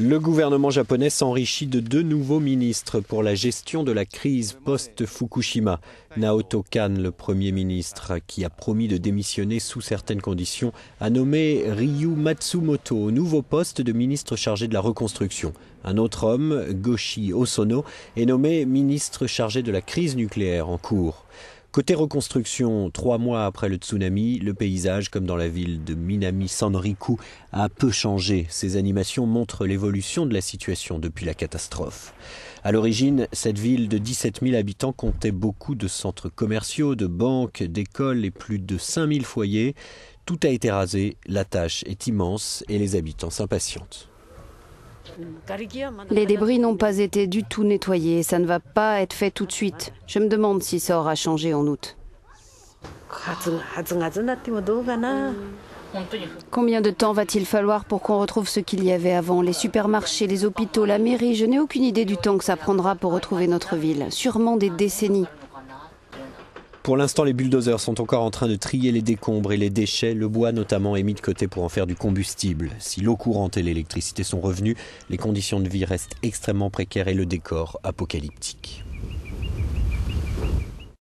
Le gouvernement japonais s'enrichit de deux nouveaux ministres pour la gestion de la crise post-Fukushima. Naoto Kan, le premier ministre, qui a promis de démissionner sous certaines conditions, a nommé Ryu Matsumoto au nouveau poste de ministre chargé de la reconstruction. Un autre homme, Goshi Hosono, est nommé ministre chargé de la crise nucléaire en cours. Côté reconstruction, 3 mois après le tsunami, le paysage, comme dans la ville de Minami-Sanriku, a peu changé. Ces animations montrent l'évolution de la situation depuis la catastrophe. À l'origine, cette ville de 17 000 habitants comptait beaucoup de centres commerciaux, de banques, d'écoles et plus de 5 000 foyers. Tout a été rasé, la tâche est immense et les habitants s'impatientent. Les débris n'ont pas été du tout nettoyés et ça ne va pas être fait tout de suite. Je me demande si ça aura changé en août. Combien de temps va-t-il falloir pour qu'on retrouve ce qu'il y avait avant? Les supermarchés, les hôpitaux, la mairie, je n'ai aucune idée du temps que ça prendra pour retrouver notre ville. Sûrement des décennies. Pour l'instant, les bulldozers sont encore en train de trier les décombres et les déchets. Le bois notamment est mis de côté pour en faire du combustible. Si l'eau courante et l'électricité sont revenues, les conditions de vie restent extrêmement précaires et le décor apocalyptique.